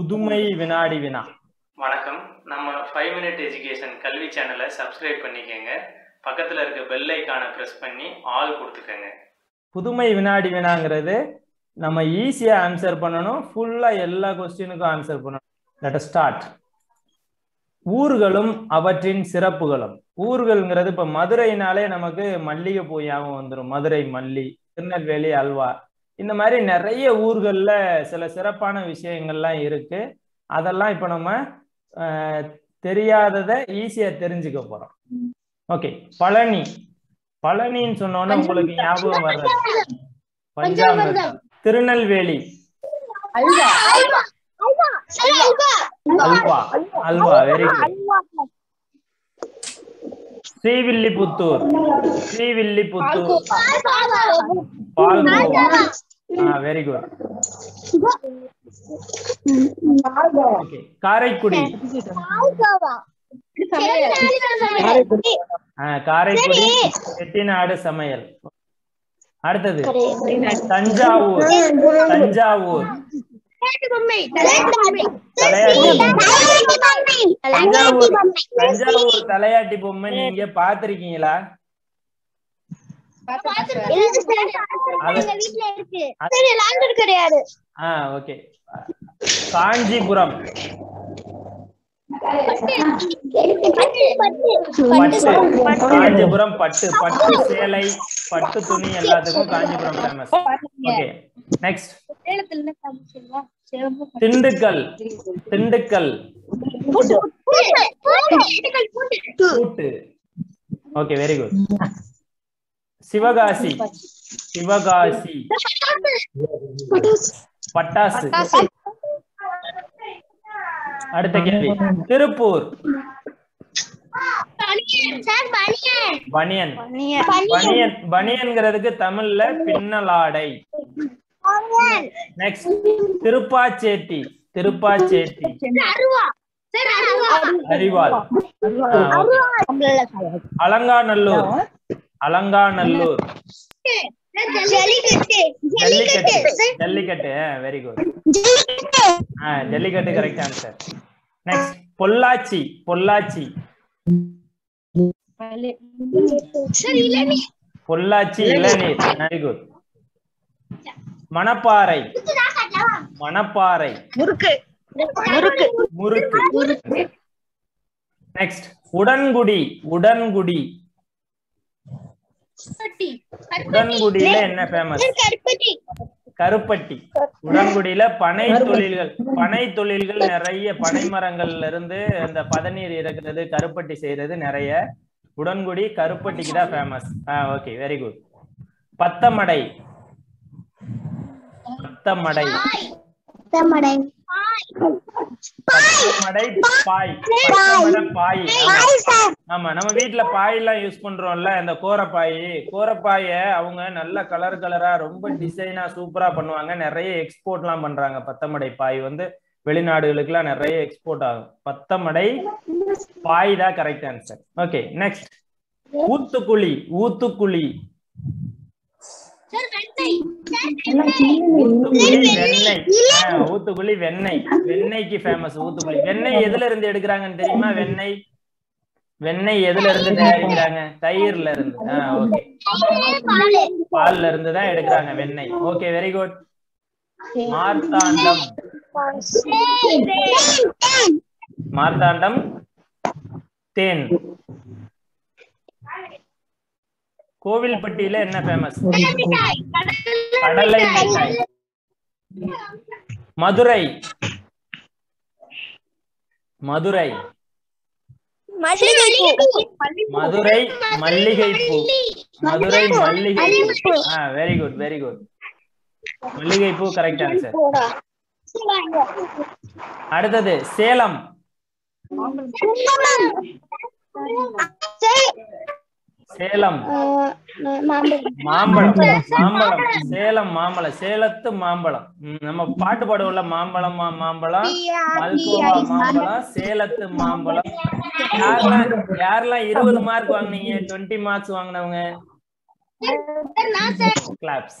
புதுமை வினாடி வினா வணக்கம் நம்ம 5 மினிட் எஜுகேஷன் கல்வி சேனலை சப்ஸ்கிரைப் பண்ணிக்கங்க பக்கத்துல இருக்க பெல் ஐகானை பிரஸ் பண்ணி ஆல் கொடுத்துக்கங்க புதுமை வினாடி வினாங்கிறது நம்ம ஈஸியா ஆன்சர் பண்ணனும் ஃபுல்லா எல்லா क्वेश्चनக்கும் ஆன்சர் பண்ணனும் லெட் அஸ் ஸ்டார்ட் ஊர்களும் அவற்றின் சிறப்புகளும் ஊர்கள்ங்கிறது இப்ப மதுரைனாலே நமக்கு மல்லிகை பூயாவும் வந்துரும் மதுரை மல்லி திருநெல்வேலி அல்வா இந்த மாதிரி நிறைய ஊர்கள்ல சில சிறப்பான விஷயங்கள்லாம் இருக்கு அதெல்லாம் இப்ப நம்ம தெரியாததை ஈஸியா தெரிஞ்சுக்க போறோம் ஓகே பழனி பழனின்னு சொன்னோம்னா உங்களுக்கு ஞாபகம் வருது பஞ்சாமிர்தம் திருநெல்வேலி அல்வா அல்வா அல்வா வெரி குட் श्रीविल्लिपुत्तूर श्रीविल्लिपुत्तूर पालकोवा very good okay Karaikudi Karaikudi Chettinad समयल அடுத்து தஞ்சாவூர் தஞ்சாவூர் தஞ்சாவூர் தலையாட்டி பொம்மை நீங்க பாத்திருக்கீங்களா காஞ்சிபுரம் காஞ்சிபுரம் பட்டு பட்டு சேலை பட்டு துணி எல்லாத்துக்கும் காஞ்சிபுரம் ஃபேமஸ் ஓகே நெக்ஸ்ட் சேலத்துல காமிச்சீங்களா திண்டுக்கல் திண்டுக்கல் பூட்டு okay very good Sivakasi Sivakasi பட்டாசு அடுத்த கேள்வி திருப்பூர் பனியன் பனியன் பனியன்ங்கிறதுக்கு தமிழ்ல பின்னலாடை நெக்ஸ்ட் திருப்பாச்சேட்டி திருப்பாச்சேட்டி அரிவாள் Alanganallur Alanganallur jallikattu jallikattu very good jallikattu correct answer next Pollachi Pollachi Pollachi இளநீர் வெரி குட் மணப்பாறை மணப்பாறை முறுக்கு முறுக்கு முறுக்கு நெக்ஸ்ட் உடன்குடி உடன்குடி உடன்குடியில என்ன ஃபேமஸ் கருப்பட்டி உடன்குடியில பனை தொழில்கள் நிறைய பனை மரங்கள்ல இருந்து அந்த பதநீர் இறக்குறது கருப்பட்டி செய்யறது நிறைய உடன்குடி கருப்பட்டிக்கு தான் famous okay very good Pathamadai Pathamadai Pathamadai பாய் பாய் ஆமா நம்ம வீட்டுல பாய் எல்லாம் யூஸ் பண்றோம்ல இந்த கோரப்பாய் கோரப்பாய அவங்க நல்ல கலர் கலரா ரொம்ப டிசைனா சூப்பரா பண்ணுவாங்க நிறைய எக்ஸ்போர்ட் எல்லாம் பண்றாங்க பத்தமடை பாய் வந்து வெளிநாடுகளுக்கு எல்லாம் நிறைய எக்ஸ்போர்ட் ஆகும் பத்தமடை பாய் தான் correct answer okay next Oothukuli Oothukuli Oothukuli வெண்ணெய் வெண்ணெய்க்கு ஃபேமஸ் ஊத்துக்குழி வெண்ணெய் எதுல இருந்து எடுக்கிறாங்கன்னு தெரியுமா வெண்ணெய் வெண்ணெய் எதுல இருந்து தயாரிக்கிறாங்க தயிர்ல இருந்து ஓகே பால்ல இருந்து தான் எடுக்கிறாங்க வெண்ணெய் okay very good Marthandam Marthandam தேன் கோவில்பட்டியில என்ன ஃபேமஸ் கடலை மிட்டாய் மதுரை மதுரை மதுரை மல்லிகைப்பூ மதுரை மல்லிகைப்பூ வெரி குட் வெரி குட் மல்லிகைப்பூ கரெக்ட் ஆன்சர் அடுத்தது சேலம் சேலம் மாம்பழம் மாம்பழம் சேலம் மாம்பழம் சேலத்து மாம்பழம் நம்ம பாட்டு பாடுவோம்ல மாம்பழம் மாம்பழம் மல்கோவா மாம்பழம் சேலத்து மாம்பழம் யாரெல்லாம் 20 மார்க் வாங்குனீங்க 20 மார்க்ஸ் வாங்கினவங்க கிளாப்ஸ்